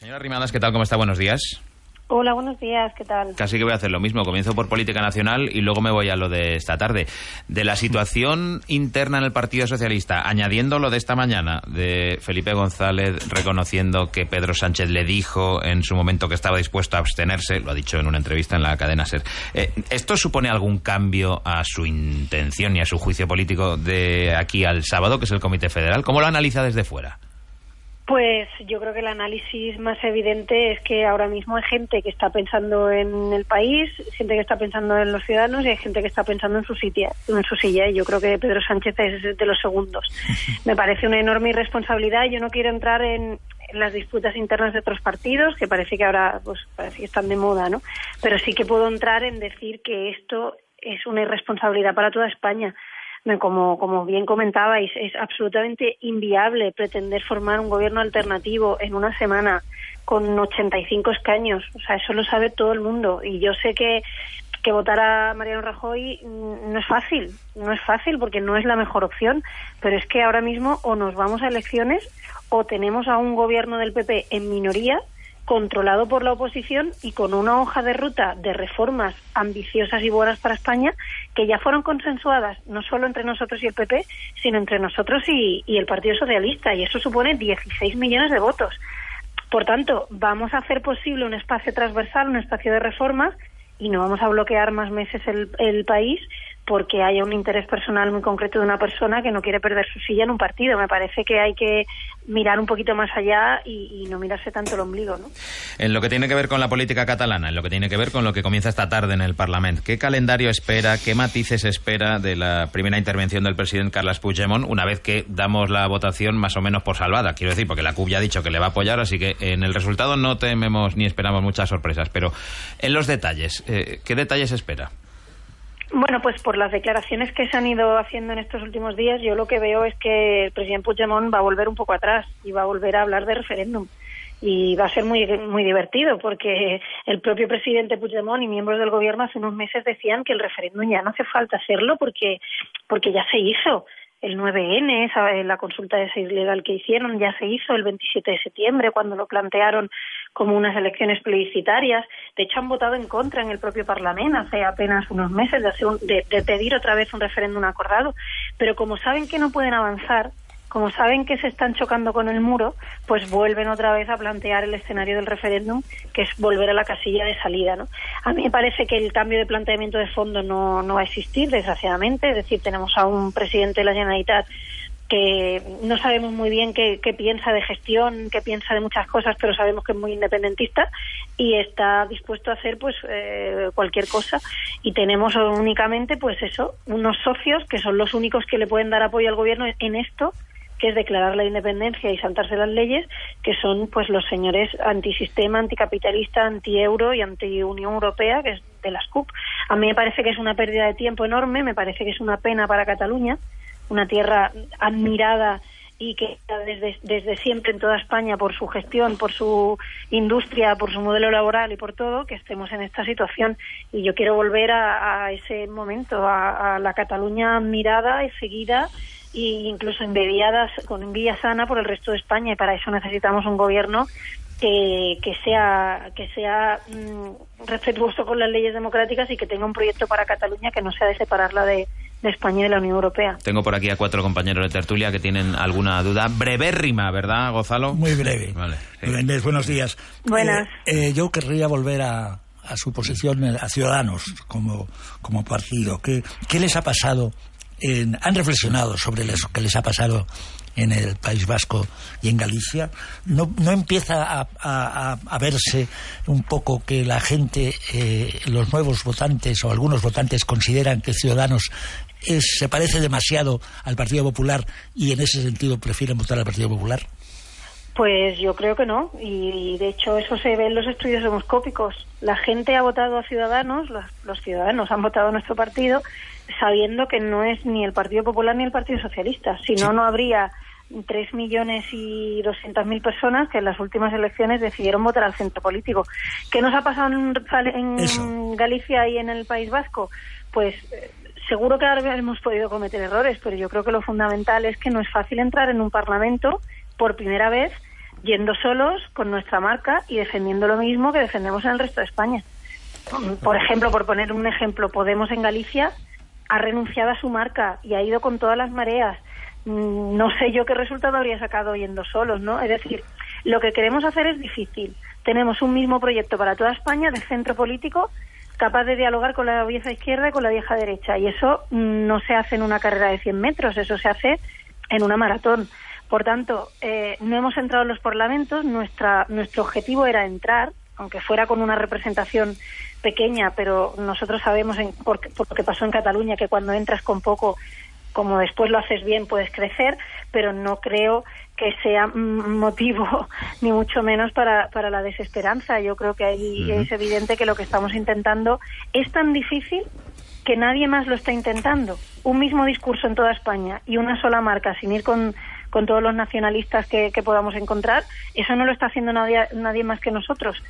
Señora Arrimadas, ¿qué tal? ¿Cómo está? Buenos días. Hola, buenos días, ¿qué tal? Casi que voy a hacer lo mismo, comienzo por política nacional y luego me voy a lo de esta tarde. De la situación interna en el Partido Socialista, añadiendo lo de esta mañana, de Felipe González reconociendo que Pedro Sánchez le dijo en su momento que estaba dispuesto a abstenerse, lo ha dicho en una entrevista en la cadena SER. ¿Esto supone algún cambio a su intención y a su juicio político de aquí al sábado, que es el Comité Federal? ¿Cómo lo analiza desde fuera? Pues yo creo que el análisis más evidente es que ahora mismo hay gente que está pensando en el país, gente que está pensando en los ciudadanos y hay gente que está pensando en su silla. Y yo creo que Pedro Sánchez es de los segundos. Me parece una enorme irresponsabilidad. Yo no quiero entrar en las disputas internas de otros partidos, que parece que ahora pues parece que están de moda, ¿no? Pero sí que puedo entrar en decir que esto es una irresponsabilidad para toda España. Como bien comentabais, es absolutamente inviable pretender formar un gobierno alternativo en una semana con 85 escaños. O sea, eso lo sabe todo el mundo. Y yo sé que votar a Mariano Rajoy no es fácil porque no es la mejor opción. Pero es que ahora mismo o nos vamos a elecciones o tenemos a un gobierno del PP en minoría, controlado por la oposición y con una hoja de ruta de reformas ambiciosas y buenas para España que ya fueron consensuadas no solo entre nosotros y el PP, sino entre nosotros y el Partido Socialista, y eso supone 16 millones de votos. Por tanto, vamos a hacer posible un espacio transversal, un espacio de reformas, y no vamos a bloquear más meses el país porque haya un interés personal muy concreto de una persona que no quiere perder su silla en un partido. Me parece que hay que mirar un poquito más allá y no mirarse tanto el ombligo, ¿no? En lo que tiene que ver con la política catalana, en lo que tiene que ver con lo que comienza esta tarde en el Parlament, ¿qué calendario espera, qué matices espera de la primera intervención del presidente Carles Puigdemont una vez que damos la votación más o menos por salvada? Quiero decir, porque la CUP ya ha dicho que le va a apoyar, así que en el resultado no tememos ni esperamos muchas sorpresas. Pero en los detalles, ¿qué detalles espera? Bueno, pues por las declaraciones que se han ido haciendo en estos últimos días, yo lo que veo es que el presidente Puigdemont va a volver un poco atrás y va a volver a hablar de referéndum. Y va a ser muy, muy divertido, porque el propio presidente Puigdemont y miembros del gobierno hace unos meses decían que el referéndum ya no hace falta hacerlo porque ya se hizo. El 9N, la consulta de esa ilegal que hicieron, ya se hizo el 27 de septiembre cuando lo plantearon como unas elecciones plebiscitarias. De hecho, han votado en contra en el propio Parlamento hace apenas unos meses de pedir otra vez un referéndum acordado. Pero como saben que no pueden avanzar, como saben que se están chocando con el muro, pues vuelven otra vez a plantear el escenario del referéndum, que es volver a la casilla de salida, ¿no? A mí me parece que el cambio de planteamiento de fondo no va a existir, desgraciadamente. Es decir, tenemos a un presidente de la Generalitat que no sabemos muy bien qué piensa de gestión, qué piensa de muchas cosas, pero sabemos que es muy independentista y está dispuesto a hacer pues cualquier cosa. Y tenemos únicamente pues eso, unos socios que son los únicos que le pueden dar apoyo al gobierno en esto, que es declarar la independencia y saltarse las leyes, que son pues los señores antisistema, anticapitalista, antieuro y antiunión europea, que es de las CUP. A mí me parece que es una pérdida de tiempo enorme, me parece que es una pena para Cataluña, una tierra admirada y que desde siempre en toda España por su gestión, por su industria, por su modelo laboral y por todo, que estemos en esta situación. Y yo quiero volver a ese momento, a la Cataluña admirada y seguida, e incluso envidiadas con envidia sana por el resto de España, y para eso necesitamos un gobierno que sea respetuoso con las leyes democráticas y que tenga un proyecto para Cataluña que no sea de separarla de España y de la Unión Europea. Tengo por aquí a 4 compañeros de tertulia que tienen alguna duda brevérrima, ¿verdad, Gonzalo? Muy breve. Vale, sí. Buenos días. Buenas. Yo querría volver a su posición, a Ciudadanos como partido. ¿Qué les ha pasado? ¿Han reflexionado sobre lo que les ha pasado en el País Vasco y en Galicia? ¿No empieza a verse un poco que la gente, los nuevos votantes o algunos votantes consideran que Ciudadanos se parece demasiado al Partido Popular y en ese sentido prefieren votar al Partido Popular? Pues yo creo que no, y de hecho eso se ve en los estudios demoscópicos. La gente ha votado a Ciudadanos, los ciudadanos han votado a nuestro partido sabiendo que no es ni el Partido Popular ni el Partido Socialista. Si no, no habría 3.200.000 personas que en las últimas elecciones decidieron votar al centro político. ¿Qué nos ha pasado en Galicia y en el País Vasco? Pues seguro que ahora hemos podido cometer errores, pero yo creo que lo fundamental es que no es fácil entrar en un parlamento por primera vez yendo solos con nuestra marca y defendiendo lo mismo que defendemos en el resto de España. Por ejemplo, por poner un ejemplo, Podemos en Galicia ha renunciado a su marca y ha ido con todas las mareas. No sé yo qué resultado habría sacado yendo solos, ¿no? Es decir, lo que queremos hacer es difícil. Tenemos un mismo proyecto para toda España de centro político capaz de dialogar con la vieja izquierda y con la vieja derecha. Y eso no se hace en una carrera de 100 metros, eso se hace en una maratón. Por tanto, no hemos entrado en los parlamentos. Nuestro objetivo era entrar, aunque fuera con una representación pequeña, pero nosotros sabemos, por lo que pasó en Cataluña, que cuando entras con poco, como después lo haces bien, puedes crecer, pero no creo que sea motivo, ni mucho menos, para la desesperanza. Yo creo que ahí es evidente que lo que estamos intentando es tan difícil que nadie más lo está intentando. Un mismo discurso en toda España y una sola marca, sin ir con todos los nacionalistas que podamos encontrar, eso no lo está haciendo nadie más que nosotros.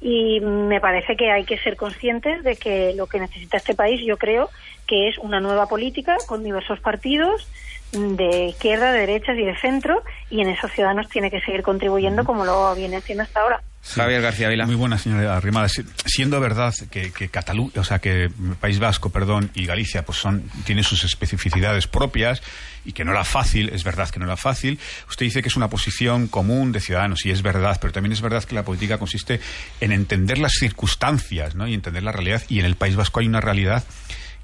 Y me parece que hay que ser conscientes de que lo que necesita este país, yo creo, que es una nueva política con diversos partidos de izquierda, de derechas y de centro, y en esos Ciudadanos tiene que seguir contribuyendo como lo viene haciendo hasta ahora. Sí. Javier García Vila. Muy buena, señora Arrimadas. Siendo verdad que Cataluña, o sea, que País Vasco, perdón, y Galicia, pues tienen sus especificidades propias y que no era fácil, es verdad que no era fácil. Usted dice que es una posición común de Ciudadanos y es verdad, pero también es verdad que la política consiste en entender las circunstancias, ¿no? Y entender la realidad, y en el País Vasco hay una realidad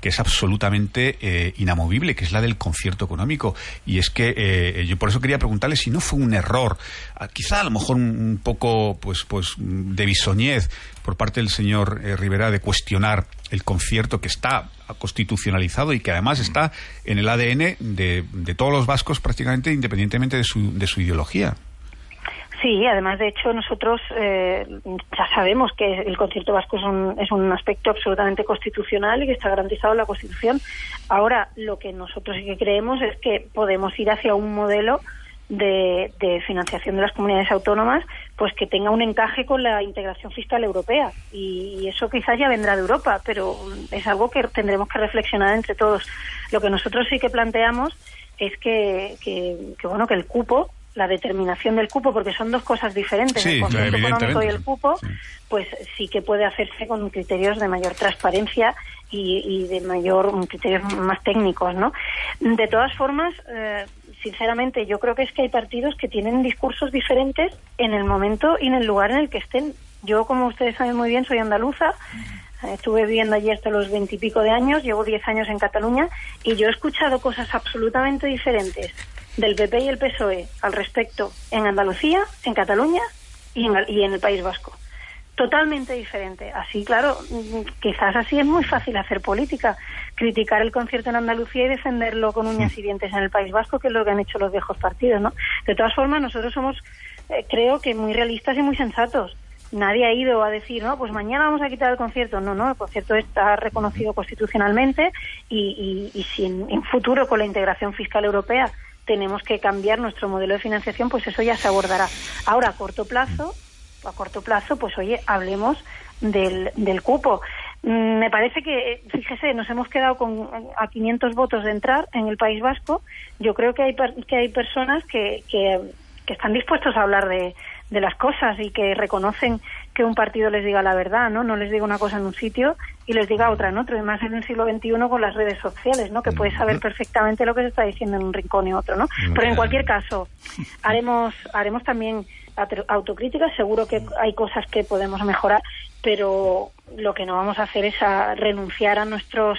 que es absolutamente inamovible, que es la del concierto económico. Y es que yo por eso quería preguntarle si no fue un error, quizá a lo mejor un poco pues de bisoñez por parte del señor Rivera, de cuestionar el concierto que está constitucionalizado y que además está en el ADN de todos los vascos prácticamente, independientemente de su ideología. Sí, además, de hecho, nosotros ya sabemos que el concierto vasco es un aspecto absolutamente constitucional y que está garantizado en la Constitución. Ahora, lo que nosotros sí que creemos es que podemos ir hacia un modelo de financiación de las comunidades autónomas pues que tenga un encaje con la integración fiscal europea. Y eso quizás ya vendrá de Europa, pero es algo que tendremos que reflexionar entre todos. Lo que nosotros sí que planteamos es que el cupo, la determinación del cupo, porque son dos cosas diferentes, sí, el concierto económico y el cupo, sí, pues sí que puede hacerse con criterios de mayor transparencia y de mayor criterios más técnicos, ¿no? De todas formas, sinceramente, yo creo que es que hay partidos que tienen discursos diferentes en el momento y en el lugar en el que estén. Yo, como ustedes saben muy bien, soy andaluza, estuve viviendo allí hasta los 20 y pico de años, llevo 10 años en Cataluña, y yo he escuchado cosas absolutamente diferentes del PP y el PSOE al respecto en Andalucía, en Cataluña y en el País Vasco. Totalmente diferente. Así, claro, quizás así es muy fácil hacer política, criticar el concierto en Andalucía y defenderlo con uñas y dientes en el País Vasco, que es lo que han hecho los viejos partidos, ¿no? De todas formas, nosotros somos, creo que muy realistas y muy sensatos. Nadie ha ido a decir, no, pues mañana vamos a quitar el concierto. No, el concierto está reconocido constitucionalmente y si en futuro con la integración fiscal europea tenemos que cambiar nuestro modelo de financiación, pues eso ya se abordará. Ahora, a corto plazo, pues oye, hablemos del cupo. Me parece que, fíjese, nos hemos quedado a 500 votos de entrar en el País Vasco. Yo creo que hay personas que están dispuestos a hablar de las cosas y que reconocen que un partido les diga la verdad, ¿no? No les diga una cosa en un sitio y les diga otra en otro, y más en el siglo XXI con las redes sociales, ¿no? Que puedes saber perfectamente lo que se está diciendo en un rincón y otro, ¿no? Pero en cualquier caso, haremos también autocrítica, seguro que hay cosas que podemos mejorar, pero lo que no vamos a hacer es a renunciar a nuestros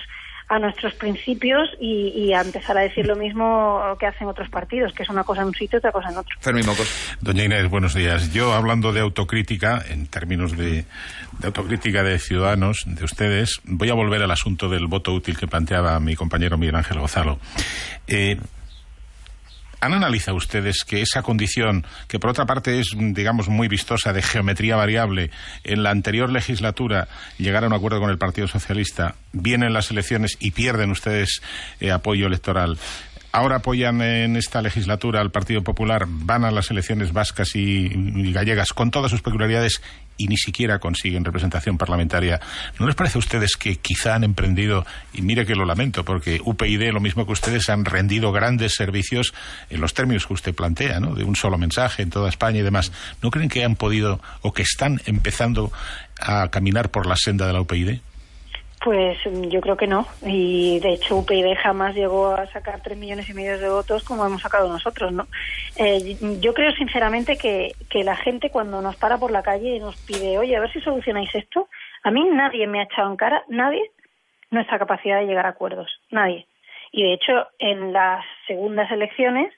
principios y a empezar a decir lo mismo que hacen otros partidos, que es una cosa en un sitio y otra cosa en otro. Fermín Mocos. Doña Inés, buenos días. Yo, hablando de autocrítica, en términos de autocrítica de Ciudadanos, de ustedes, voy a volver al asunto del voto útil que planteaba mi compañero Miguel Ángel Gonzalo. ¿Han analizado ustedes que esa condición, que por otra parte es, digamos, muy vistosa, de geometría variable, en la anterior legislatura llegar a un acuerdo con el Partido Socialista, vienen las elecciones y pierden ustedes apoyo electoral? Ahora apoyan en esta legislatura al Partido Popular, van a las elecciones vascas y gallegas con todas sus peculiaridades y ni siquiera consiguen representación parlamentaria, ¿no les parece a ustedes que quizá han emprendido, y mire que lo lamento, porque UPyD, lo mismo que ustedes, han rendido grandes servicios en los términos que usted plantea, ¿no?, de un solo mensaje en toda España y demás, ¿no creen que han podido o que están empezando a caminar por la senda de la UPyD? Pues yo creo que no, y de hecho UPyD jamás llegó a sacar 3,5 millones de votos como hemos sacado nosotros, ¿no? Yo creo sinceramente que la gente, cuando nos para por la calle y nos pide, oye, a ver si solucionáis esto, a mí nadie me ha echado en cara, nadie, nuestra capacidad de llegar a acuerdos, nadie. Y de hecho en las segundas elecciones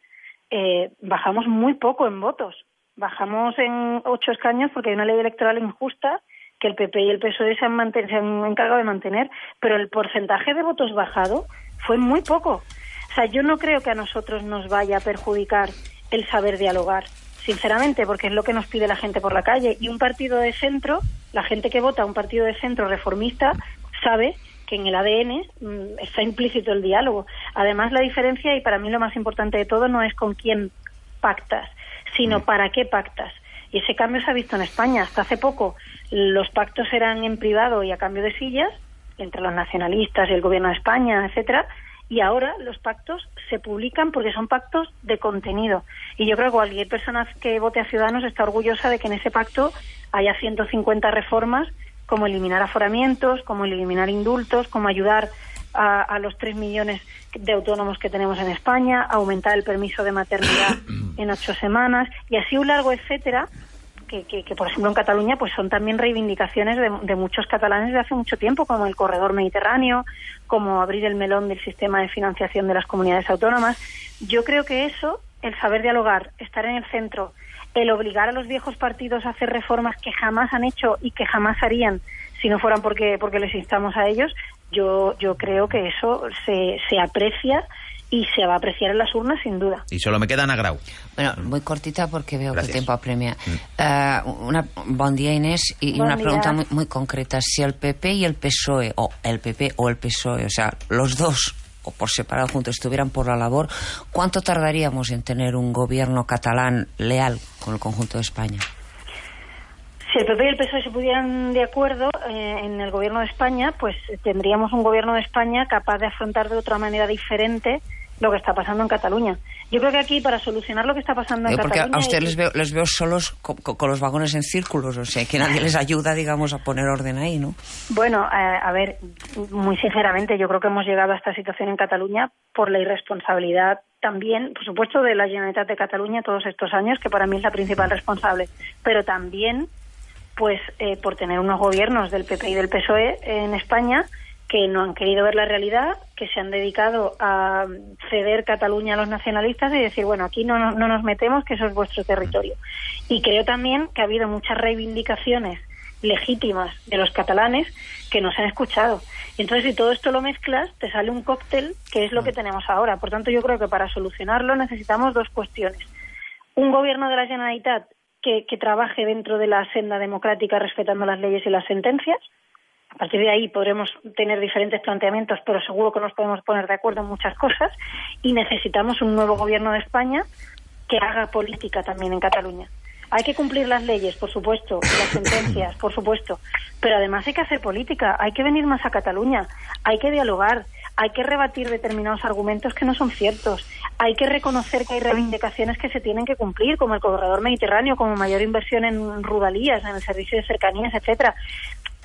bajamos muy poco en votos, bajamos en 8 escaños porque hay una ley electoral injusta que el PP y el PSOE se han encargado de mantener, pero el porcentaje de votos bajado fue muy poco. O sea, yo no creo que a nosotros nos vaya a perjudicar el saber dialogar, sinceramente, porque es lo que nos pide la gente por la calle. Y un partido de centro, la gente que vota a un partido de centro reformista, sabe que en el ADN está implícito el diálogo. Además, la diferencia, y para mí lo más importante de todo, no es con quién pactas, sino para qué pactas. Y ese cambio se ha visto en España. Hasta hace poco los pactos eran en privado y a cambio de sillas, entre los nacionalistas y el gobierno de España, etcétera, y ahora los pactos se publican porque son pactos de contenido. Y yo creo que cualquier persona que vote a Ciudadanos está orgullosa de que en ese pacto haya 150 reformas, como eliminar aforamientos, como eliminar indultos, como ayudar a los 3 millones de autónomos que tenemos en España, aumentar el permiso de maternidad en 8 semanas, y así un largo etcétera, que por ejemplo en Cataluña pues son también reivindicaciones de muchos catalanes de hace mucho tiempo, como el corredor mediterráneo, como abrir el melón del sistema de financiación de las comunidades autónomas. Yo creo que eso, el saber dialogar, estar en el centro, el obligar a los viejos partidos a hacer reformas que jamás han hecho y que jamás harían si no fueran porque les instamos a ellos, yo creo que eso se aprecia y se va a apreciar en las urnas, sin duda. Y solo me queda Ana Grau. Bueno, muy cortita porque veo que el tiempo apremia. Buen día, Inés, y una pregunta muy, muy concreta. Si el PP y el PSOE, o el PP o el PSOE, o sea, los dos, o por separado juntos, estuvieran por la labor, ¿cuánto tardaríamos en tener un gobierno catalán leal con el conjunto de España? Si el PP y el PSOE se pudieran de acuerdo en el gobierno de España, pues tendríamos un gobierno de España capaz de afrontar de otra manera diferente lo que está pasando en Cataluña. Yo creo que aquí, para solucionar lo que está pasando en Cataluña... Porque a ustedes les veo solos con los vagones en círculos, o sea, que nadie les ayuda, digamos, a poner orden ahí, ¿no? Bueno, a ver, muy sinceramente, yo creo que hemos llegado a esta situación en Cataluña por la irresponsabilidad también, por supuesto, de la Generalitat de Cataluña todos estos años, que para mí es la principal responsable, pero también pues por tener unos gobiernos del PP y del PSOE en España que no han querido ver la realidad, que se han dedicado a ceder Cataluña a los nacionalistas y decir, bueno, aquí no nos metemos, que eso es vuestro territorio. Y creo también que ha habido muchas reivindicaciones legítimas de los catalanes que no se han escuchado. Y entonces, si todo esto lo mezclas, te sale un cóctel, que es lo que tenemos ahora. Por tanto, yo creo que para solucionarlo necesitamos dos cuestiones. Un gobierno de la Generalitat que trabaje dentro de la senda democrática, respetando las leyes y las sentencias. A partir de ahí podremos tener diferentes planteamientos, pero seguro que nos podemos poner de acuerdo en muchas cosas. Y necesitamos un nuevo gobierno de España que haga política también en Cataluña. Hay que cumplir las leyes, por supuesto, las sentencias, por supuesto, pero además hay que hacer política, hay que venir más a Cataluña, hay que dialogar, hay que rebatir determinados argumentos que no son ciertos, hay que reconocer que hay reivindicaciones que se tienen que cumplir, como el corredor mediterráneo, como mayor inversión en Rodalías, en el servicio de cercanías, etcétera.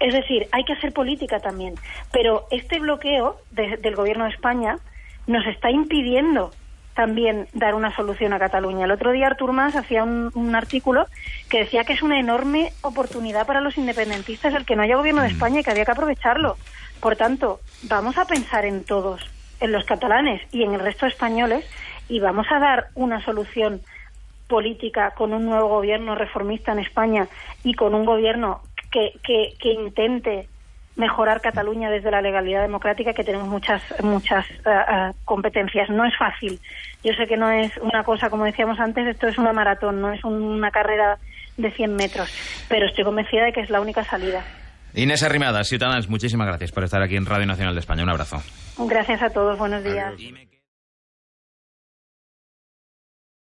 Es decir, hay que hacer política también, pero este bloqueo del Gobierno de España nos está impidiendo también dar una solución a Cataluña. El otro día Artur Mas hacía un artículo que decía que es una enorme oportunidad para los independentistas el que no haya gobierno de España y que había que aprovecharlo. Por tanto, vamos a pensar en todos, en los catalanes y en el resto de españoles, y vamos a dar una solución política con un nuevo gobierno reformista en España y con un gobierno que intente mejorar Cataluña desde la legalidad democrática, que tenemos muchas competencias. No es fácil. Yo sé que no es una cosa, como decíamos antes, esto es una maratón, no es una carrera de 100 metros, pero estoy convencida de que es la única salida. Inés Arrimadas, Ciudadanos, muchísimas gracias por estar aquí en Radio Nacional de España. Un abrazo. Gracias a todos, buenos días. Adiós.